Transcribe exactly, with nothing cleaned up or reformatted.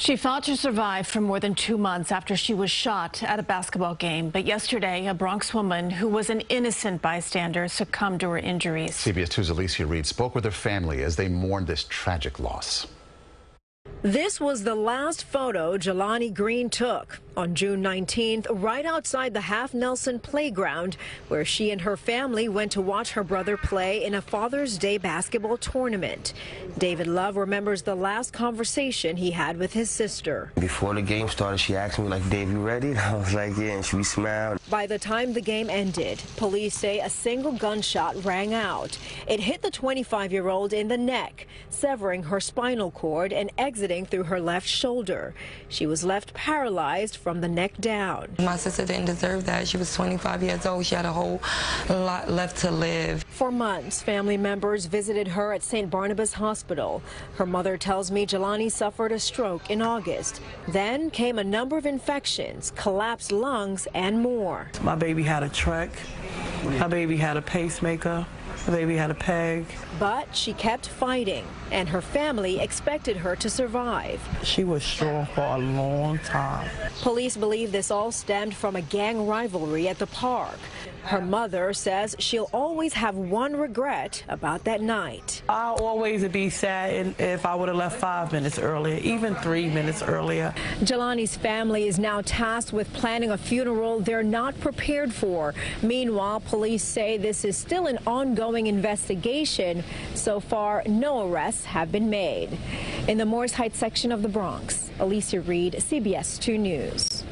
She fought to survive for more than two months after she was shot at a basketball game. But yesterday, a Bronx woman who was an innocent bystander succumbed to her injuries. C B S two's Alecia Reid spoke with her family as they mourned this tragic loss. This was the last photo Jelani Green took on June nineteenth, right outside the Half-Nelson Playground, where she and her family went to watch her brother play in a Father's Day basketball tournament. David Love remembers the last conversation he had with his sister. Before the game started, she asked me, like, Dave, you ready? And I was like, yeah, and she smiled. By the time the game ended, police say a single gunshot rang out. It hit the twenty-five-year-old in the neck, severing her spinal cord and exiting through her left shoulder. She was left paralyzed from the neck down. My sister didn't deserve that. She was twenty-five years old. She had a whole lot left to live. For months, family members visited her at Saint Barnabas Hospital. Her mother tells me Jelani suffered a stroke in August. Then came a number of infections, collapsed lungs, and more. My baby had a trach. My baby had a pacemaker. The baby had a peg. But she kept fighting, and her family expected her to survive. She was strong for a long time. Police believe this all stemmed from a gang rivalry at the park. Her mother says she'll always have one regret about that night. I'll always be sad if I would have left five minutes earlier, even three minutes earlier. Jelani's family is now tasked with planning a funeral they're not prepared for. Meanwhile, police say this is still an ongoing investigation. So far, no arrests have been made. In the Morris Heights section of the Bronx, Alecia Reid, C B S two News.